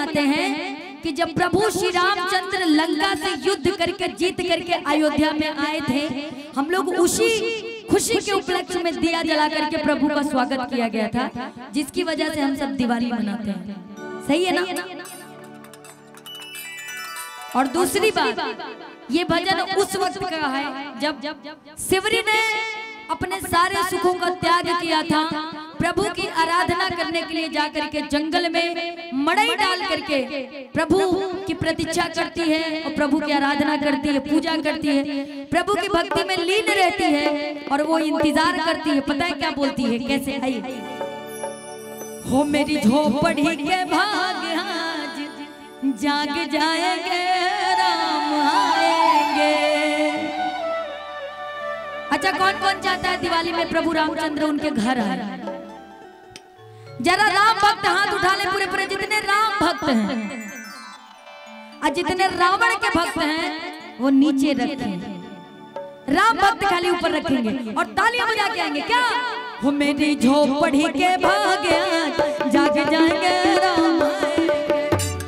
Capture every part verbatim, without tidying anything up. मनाते हैं कि जब प्रभु श्री रामचंद्र लंका से युद्ध करके जीत करके अयोध्या में आए थे, हम लोग उसी खुशी के उपलक्ष्य में दिया जला करके प्रभु का स्वागत किया गया था, जिसकी वजह से हम सब दिवाली मनाते हैं। सही है ना? और दूसरी बात, ये भजन उस वक्त का है जब शिवरी ने अपने सारे सुखों का त्याग किया था, प्रभु की आराधना करने के लिए जाकर के जंगल में मड़ई डाल करके प्रभु की प्रतीक्षा करती है और प्रभु की आराधना करती है, पूजा करती है, प्रभु की भक्ति में लीन रहती है और वो इंतजार करती है। पता है क्या बोलती है? कैसे आई हो मेरी झोपड़ी के भाग, आज जाग जाएंगे राम आएंगे। अच्छा, कौन कौन चाहता है दिवाली में प्रभु रामचंद्र उनके घर आए? जरा राम भक्त हाथ उठा ले, पूरे पूरे जितने राम भक्त हैं और जितने रावण के भक्त हैं वो नीचे रखेंगे, राम भक्त खाली ऊपर रखेंगे और तालियां बजा के आएंगे। क्या वो मेरी झोपड़ी के भाग आज जाग जाएंगे राम आएंगे,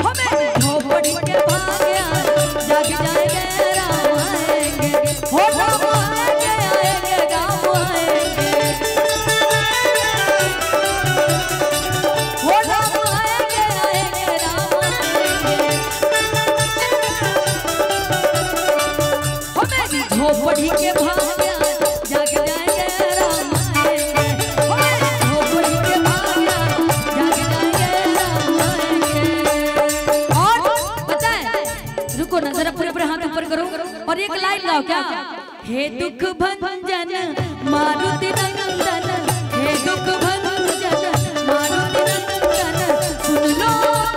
वो मेरी झोपड़ी के भाग आज जाग जाएंगे राम आएंगे, हो राम आएंगे आएंगे राम आएंगे। झोपड़ी के भाग जाग जाएंगे राम आएंगे, झोपड़ी के भाग जाग जाएंगे राम आएंगे। और पता है, रुको ना जरा, पूरे पूरे हाथ ऊपर करो और एक लाइन लाओ। क्या? हे दुख भंजन मारुति नंदन, हे दुख भंजन मारुति नंदन, सुन लो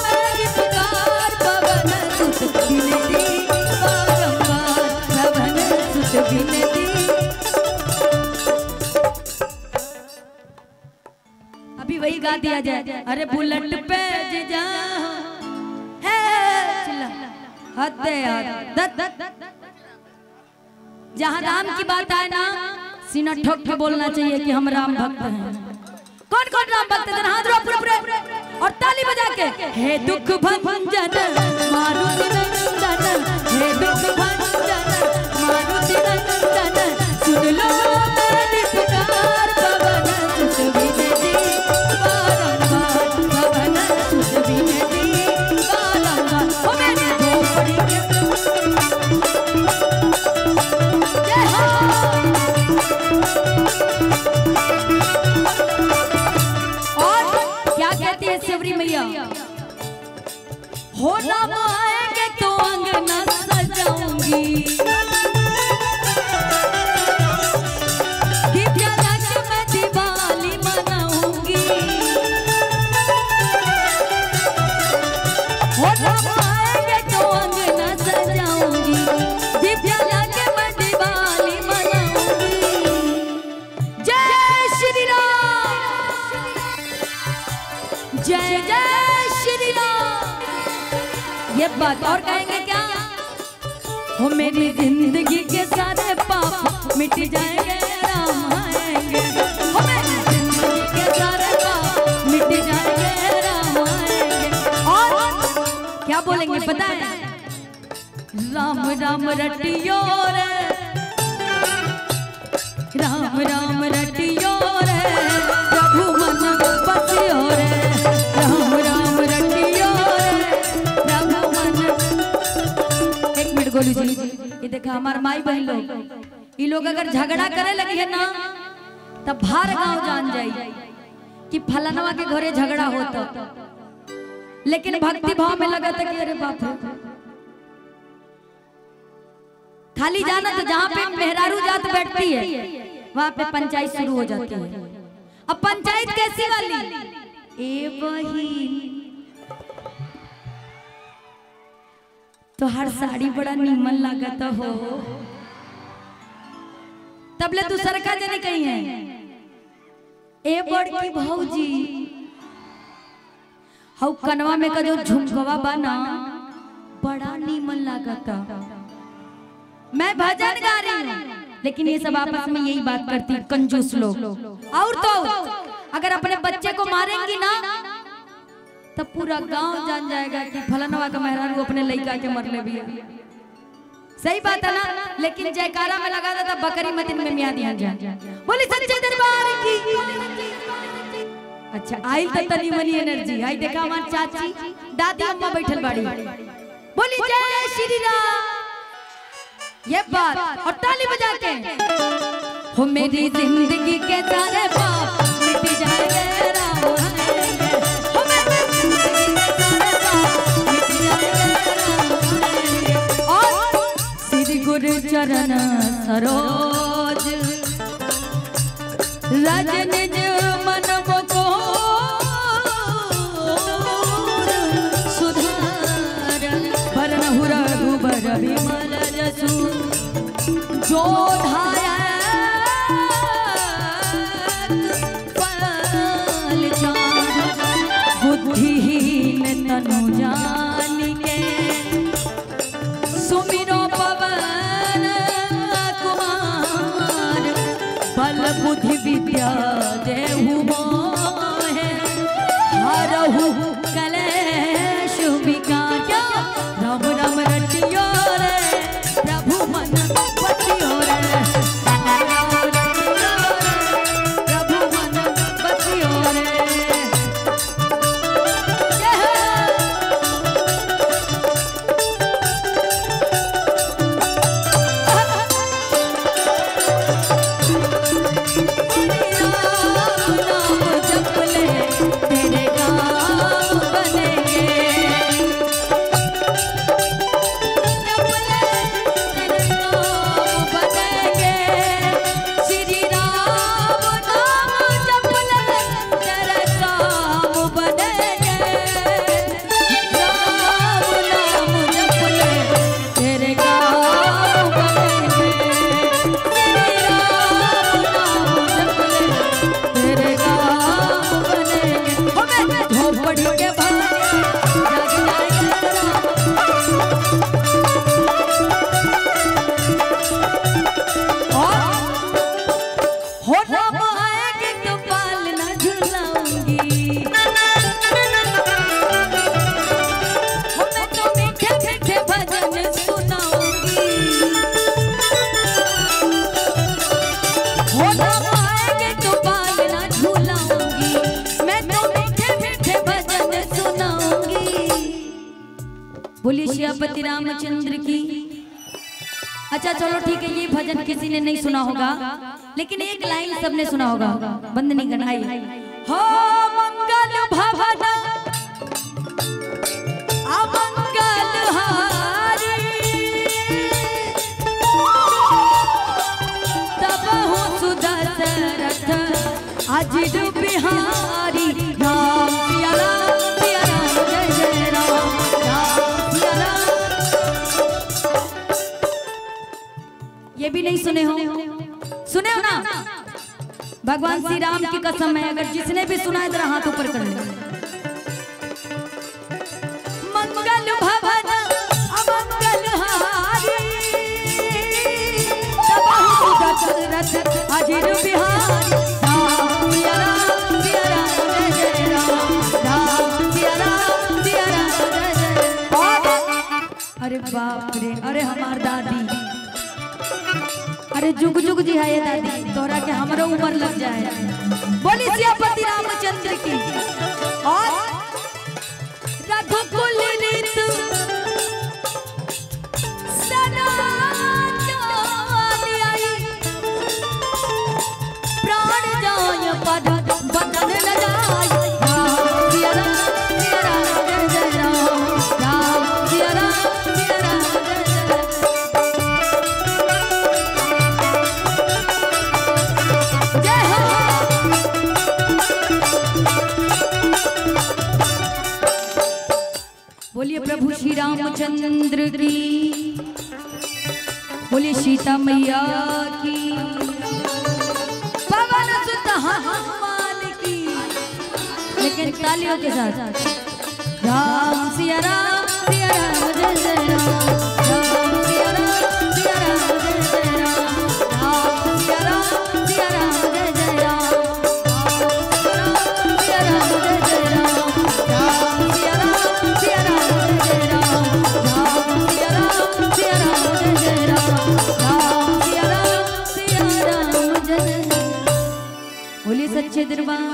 मेरी पुकार पवन सुत बिनती बारंबार पवन सुत बिनती। अभी वही गा दिया जाए। अरे बुलेट पे जा हे चिल्ला हत्या, जहाँ राम की बात आए ना सीना ठोक के बोलना चाहिए कि हम राम भक्त हैं। कौन कौन राम भक्त हैं? हाथ उठाओ पूरे पूरे और ताली बजा के। हे दुख भंजन मारुति नंदन, हे दुख भंजन मारुति नंदन, सुन लो मेरी पुकार पवन सुत बिनती बारंबार पवन सुत बिनती बारंबार। ओ मेरी झोपड़ी के हो राम आएंगे तो अंगना सजाऊंगी, दिव्या लाके मैं दिवाली मनाऊंगी। हो राम आएंगे तो अंगना सजाऊंगी, दिव्या लाके मैं दिवाली मनाऊंगी। जय श्री राम, जय जय श्री राम। ये बात और कहेंगे क्या? हो मेरी जिंदगी के सारे पाप मिट जाएंगे राम आएंगे, हो मेरी जिंदगी के सारे पाप मिट जाएंगे राम आएंगे। और क्या बोलेंगे पता है? राम राम रटियो रे, राम राम रटियो रे, प्रभु मन बसियो रे, राम राम रटियो जी। ये देखा हमारे माई बहन लोग, ये लोग अगर झगड़ा करे लगी है ना तब भार गांव जान जाए कि फलनवा के घरे झगड़ा होता, लेकिन भक्ति भाव में लगा था कि अरे बाप रे। खाली जाना तो जहाँ पे मेहरारू जात बैठती है वहाँ पे पंचायत शुरू हो जाती है। अब पंचायत कैसी वाली? ए वही तो हर साड़ी बड़ा नीमन लागता हो, तबले तू सरका जने कही है ए बड़की भौजी। हौ कनवा में का जो झुमकवा बना बड़ा नीमन लागता। मैं भजन गा रही हूँ लेकिन ये सब आपस में यही बात करती कंजूस लोग। और तो अगर अपने बच्चे को मारेंगी ना तब पूरा गांव जान जाएगा कि फलनवा का मेहरारू को अपने लड़का के मरले भी है। सही बात है ना, लेकिन जयकारा में लगा था बकरी मदीन में मियां दिया जाए बोली सच्चे दरबार की। अच्छा आई तो तनी मनी एनर्जी आई देखा हमार चाची दादी अम्मा बैठल बाड़ी बोली जय श्री राम ये बात और ताली बजा के हो मेरी जिंदगी के सारे पाप मिट जाएंगे राम। चरण सरोज रजन मन को सुधार भरण रघुबर विमल जसु जोधाया बुद्धिहीन तनु जानी के सुमिरो बुद्धि विद्या देहु मोहे हरहु कलेश विकार राम राम रटियो रे प्रभु मन बचियो रे प्रभु मन बचियो रे। बोलिए श्रीपति रामचंद्र की। अच्छा चलो ठीक है, ये भजन किसी ने नहीं सुना होगा लेकिन एक लाइन सबने सुना होगा। बंदनी गनाई हो मंगल भवन आज बिहारी राम पिया राम पिया राम जय जय राम राम पिया राम। ये भी नहीं सुने हो, सुने हो ना? भगवान श्री राम की कसम है, अगर जिसने भी सुना है जरा हाथ ऊपर कर ले। मंगल भवन अमंगल हारी आज बिहारी बाप रे, अरे हमार दादी, अरे जुग जुग जी है ये दादी, तोरा के हमरो उम्र लग जाए। बोली श्रीपति रामचंद्र की। और रघुकुल नीत सदा प्राण जाय पद बदन लगाई प्रभु श्री रामचंद्र की। बोले सीता मैया की पवन सुत हनुमान की, लेकिन तालियों के साथ राम सिया राम सिया राम जय जय राम। भोले सच्चे दरबार।